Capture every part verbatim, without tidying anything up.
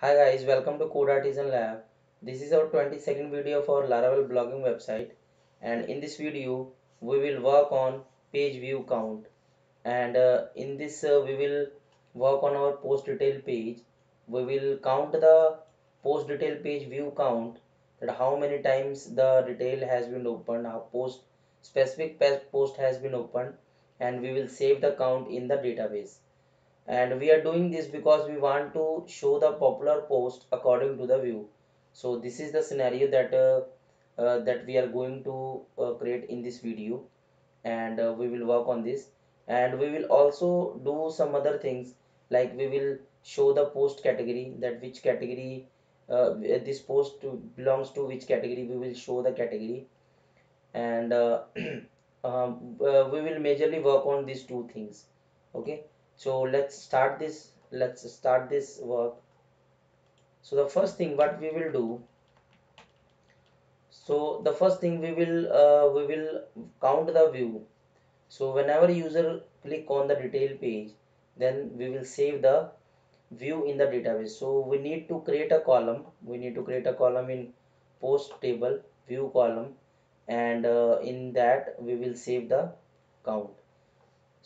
Hi guys, welcome to Code Artisan Lab. This is our twenty-second video for Laravel blogging website, and in this video we will work on page view count, and uh, in this uh, we will work on our post detail page. We will count the post detail page view count, that how many times the detail has been opened, how post specific post has been opened, and we will save the count in the database. And we are doing this because we want to show the popular post according to the view. So this is the scenario that uh, uh, that we are going to uh, create in this video, and uh, we will work on this. And we will also do some other things, like we will show the post category, that which category uh, this post belongs to, which category we will show the category. And uh, uh, we will majorly work on these two things. Okay, so let's start this let's start this work. So the first thing what we will do, so the first thing we will uh, we will count the view. So whenever user click on the detail page, then we will save the view in the database. So we need to create a column we need to create a column in post table view column, and uh, in that we will save the count.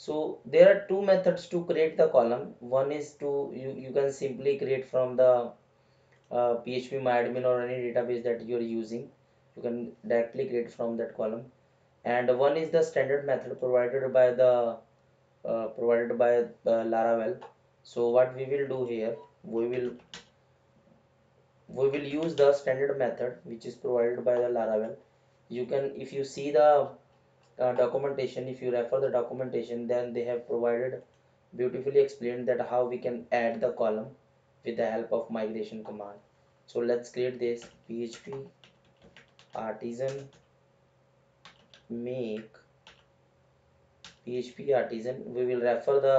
So there are two methods to create the column. One is to you, you can simply create from the uh, phpMyAdmin or any database that you are using. You can directly create from that column, and one is the standard method provided by the uh, provided by uh, Laravel. So what we will do here, we will we will use the standard method which is provided by the Laravel. You can, if you see the Uh, documentation, if you refer the documentation, then they have provided, beautifully explained that how we can add the column with the help of migration command. So let's create this php artisan make php artisan. We will refer the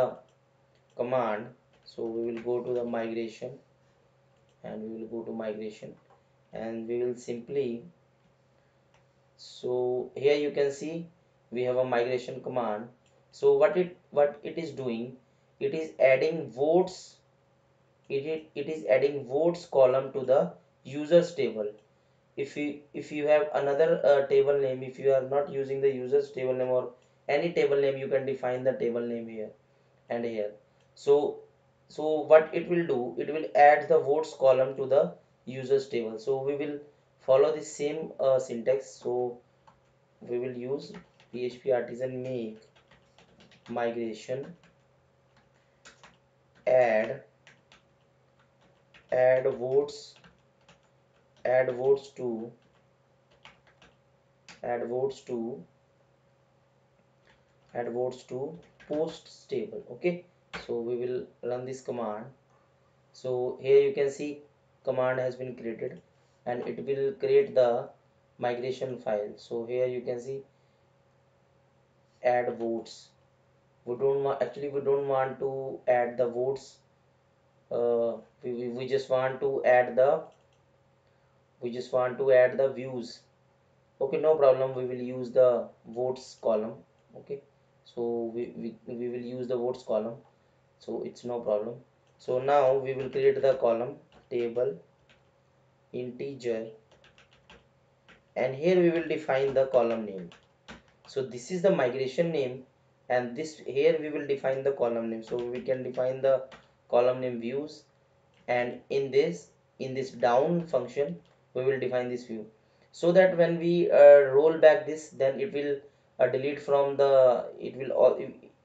command, so we will go to the migration, and we will go to migration, and we will simply, so here you can see we have a migration command. So what it what it is doing, it is adding votes it, it, it is adding votes column to the users table. If you if you have another uh, table name, if you are not using the users table name or any table name, you can define the table name here and here. So so what it will do, it will add the votes column to the users table. So we will follow the same uh, syntax. So we will use php artisan make migration add add votes add votes to add votes to add votes to posts table. Okay, so we will run this command. So here you can see command has been created, and it will create the migration file. So here you can see add votes. We don't want, actually we don't want to add the votes, uh, we, we just want to add the we just want to add the views. Okay, no problem, we will use the votes column. Okay, so we, we, we will use the votes column, so it's no problem. So now we will create the column table integer, and here we will define the column name. So this is the migration name, and this here we will define the column name. So we can define the column name views, and in this in this down function we will define this view, so that when we uh, roll back this, then it will uh, delete from the it will all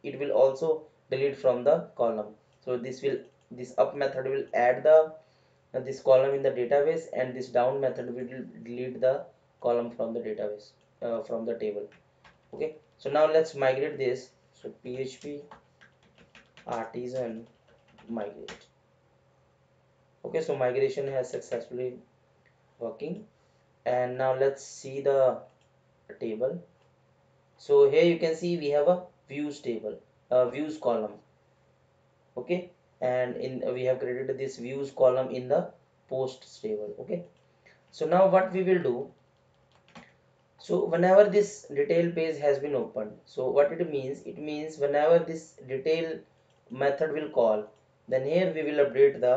it will also delete from the column. So this will this up method will add the Now this column in the database, and this down method will delete the column from the database uh, from the table. Okay, so now let's migrate this. So php artisan migrate. Okay, so migration has successfully working, and now let's see the table. So here you can see we have a views table, a views column. Okay, and in uh, we have created this views column in the posts table. Okay, so now what we will do, so whenever this detail page has been opened, so what it means, it means whenever this detail method will call, then here we will update the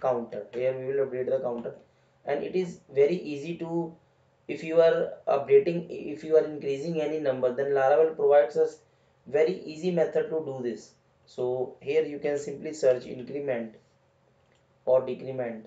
counter. Here we will update the counter, and it is very easy to, if you are updating, if you are increasing any number, then Laravel provides us very easy method to do this. So here you can simply search increment or decrement.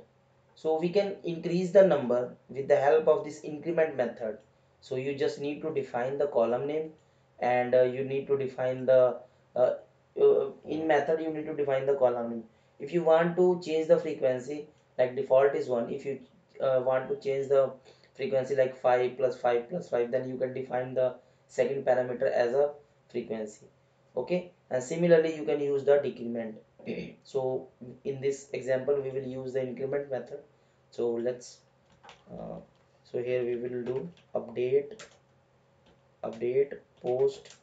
So we can increase the number with the help of this increment method. So you just need to define the column name, and uh, you need to define the uh, uh, in method you need to define the column name. If you want to change the frequency, like default is one, if you uh, want to change the frequency like five plus five plus five, then you can define the second parameter as a frequency. Okay, and similarly you can use the decrement. So in this example we will use the increment method. So let's uh, so here we will do update update post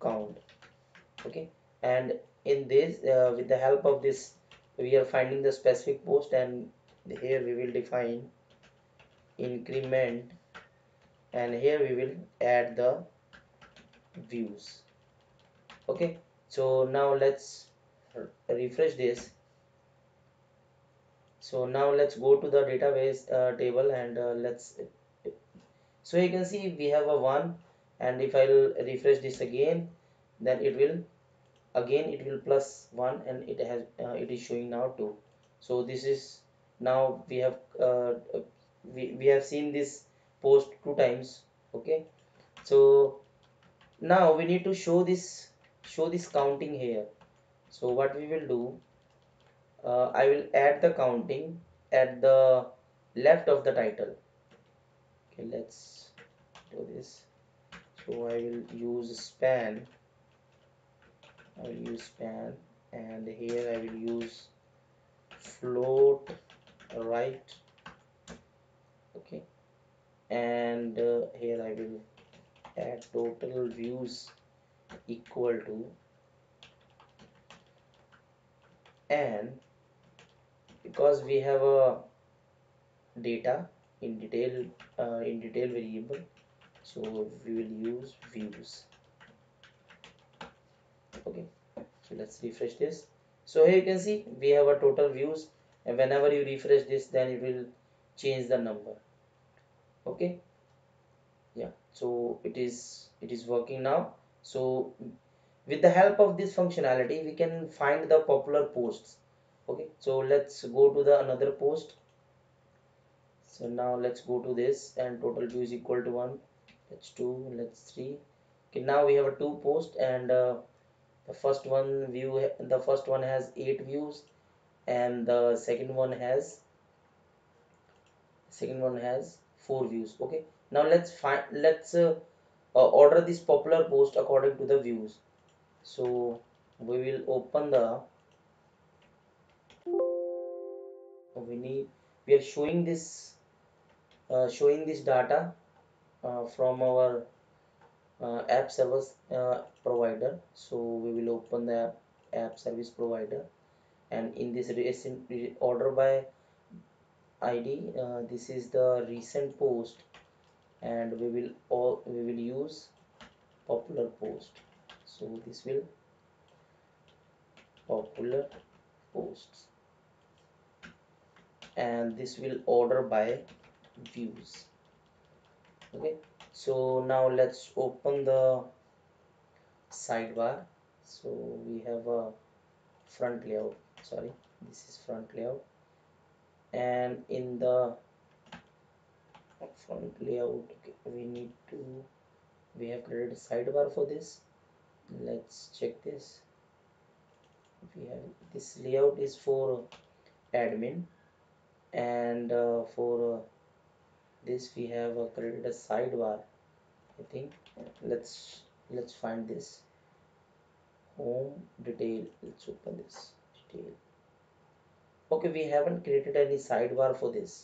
count. Okay, and in this uh, with the help of this we are finding the specific post, and here we will define increment, and here we will add the views. Okay, so now let's refresh this. So now let's go to the database uh, table, and uh, let's, so you can see we have a one, and if I'll refresh this again, then it will again it will plus one, and it has uh, it is showing now two. So this is, now we have uh, we, we have seen this post two times. Okay, so now we need to show this show this counting here. So what we will do, uh, I will add the counting at the left of the title. Okay, let's do this. So I will use span, I will use span, and here I will use float right. Okay, and uh, here I will add total views equal to, and because we have a data in detail uh, in detail variable, so we will use views. Okay, so let's refresh this. So here you can see we have a total views, and whenever you refresh this, then it will change the number. Okay, yeah, so it is it is working now. So with the help of this functionality we can find the popular posts. Okay, so let's go to the another post. So now let's go to this, and total views equal to one, let's two, let's three. Okay, now we have a two post, and uh, the first one view the first one has eight views, and the second one has second one has four views. Okay, now let's find let's uh, Uh, order this popular post according to the views. So we will open the we need we are showing this uh, showing this data uh, from our uh, app service uh, provider. So we will open the app, app service provider, and in this recent order by I D, uh, this is the recent post, and we will all we will use popular post. So this will popular posts, and this will order by views. Okay, so now let's open the sidebar. So we have a front layout, sorry this is front layout, and in the front layout we need to we have created a sidebar for this. Let's check this. We have this layout is for admin, and uh, for uh, this we have uh, created a sidebar, I think. Let's let's find this home detail. Let's open this detail. Okay, we haven't created any sidebar for this.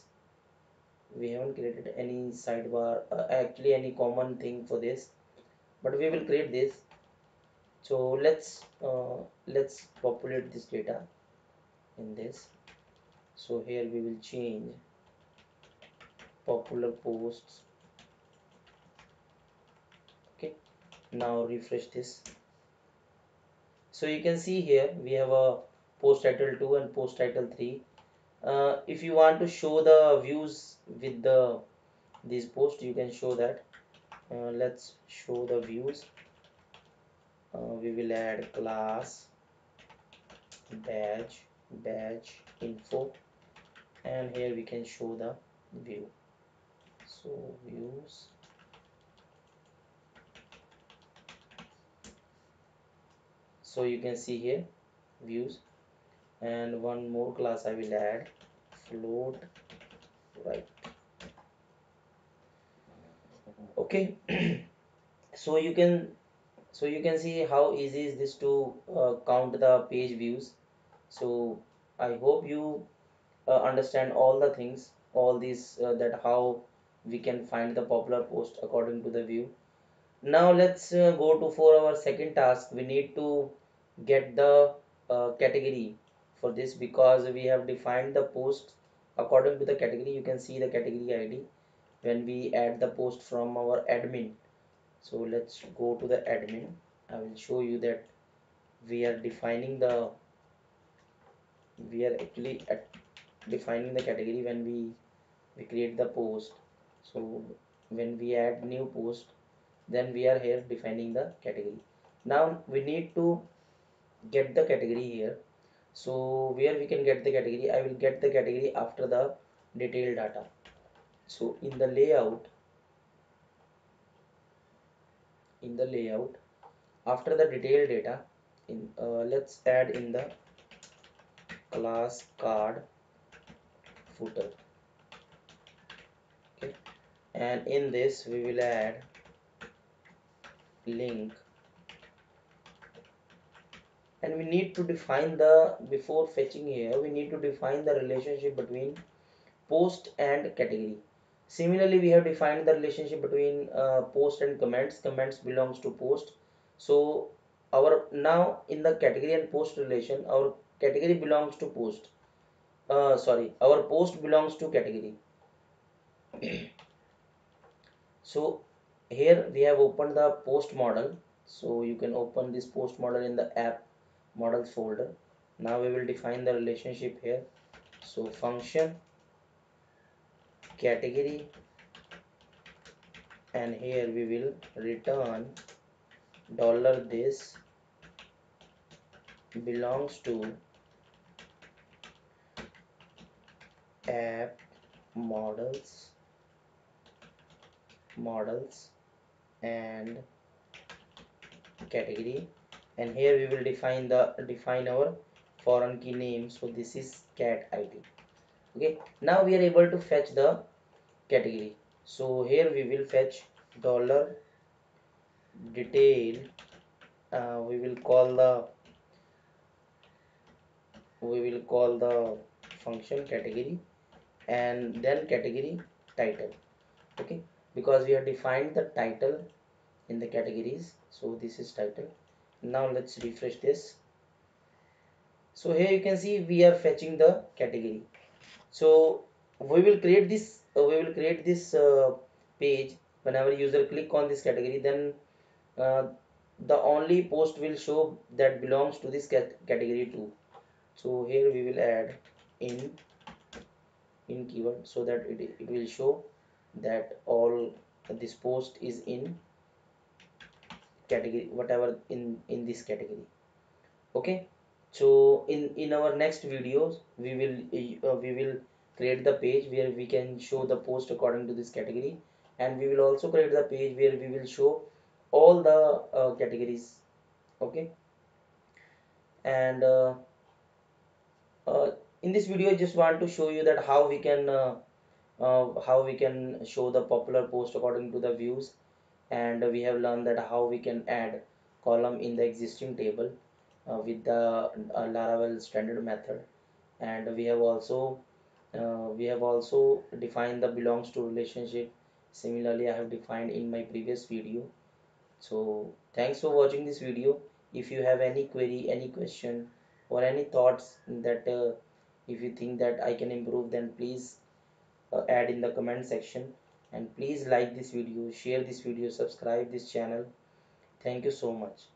We haven't created any sidebar uh, actually any common thing for this, but we will create this. So let's uh, let's populate this data in this. So here we will change popular posts. Okay, now refresh this. So you can see here we have a post title two and post title three, uh, if you want to show the views with the these posts, you can show that. Uh, let's show the views. Uh, we will add class badge badge info, and here we can show the view. So views, so you can see here views, and one more class I will add, float right. Okay. so you can so you can see how easy is this to uh, count the page views. So I hope you uh, understand all the things, all these uh, that how we can find the popular post according to the view. Now let's uh, go to for our second task. We need to get the uh, category for this, because we have defined the post according to the category. You can see the category I D when we add the post from our admin. So let's go to the admin. I will show you that we are defining the we are actually at defining the category when we we create the post. So when we add new post, then we are here defining the category. Now we need to get the category here. So where we can get the category, I will get the category after the detailed data. So in the layout, in the layout after the detailed data, in uh, let's add in the class card footer. Okay, and in this we will add link, and we need to define the, before fetching here, we need to define the relationship between post and category. Similarly, we have defined the relationship between uh, post and comments. Comments belongs to post. So our, now in the category and post relation, our category belongs to post. Uh, sorry, our post belongs to category. So here we have opened the post model. So you can open this post model in the app models folder. Now we will define the relationship here. So function, category, and here we will return dollar this belongs to app models models and category, and here we will define the define our foreign key name. So this is cat I D. Okay, now we are able to fetch the category. So here we will fetch dollar detail. Uh, we will call the we will call the function category, and then category title. Okay, because we have defined the title in the categories. So this is title. Now let's refresh this. So here you can see we are fetching the category. So we will create this uh, we will create this uh, page. Whenever user click on this category, then uh, the only post will show that belongs to this category too. So here we will add in in keyword, so that it, it will show that all uh, this post is in category, whatever in in this category. Okay, so in in our next videos we will uh, we will create the page where we can show the post according to this category, and we will also create the page where we will show all the uh, categories. Okay, and uh, uh, in this video I just want to show you that how we can uh, uh, how we can show the popular post according to the views, and we have learned that how we can add column in the existing table Uh, with the uh, Laravel standard method, and we have also uh, we have also defined the belongs to relationship. Similarly, I have defined in my previous video. So thanks for watching this video. If you have any query, any question, or any thoughts that uh, if you think that I can improve, then please uh, add in the comment section, and please like this video, share this video, subscribe this channel. Thank you so much.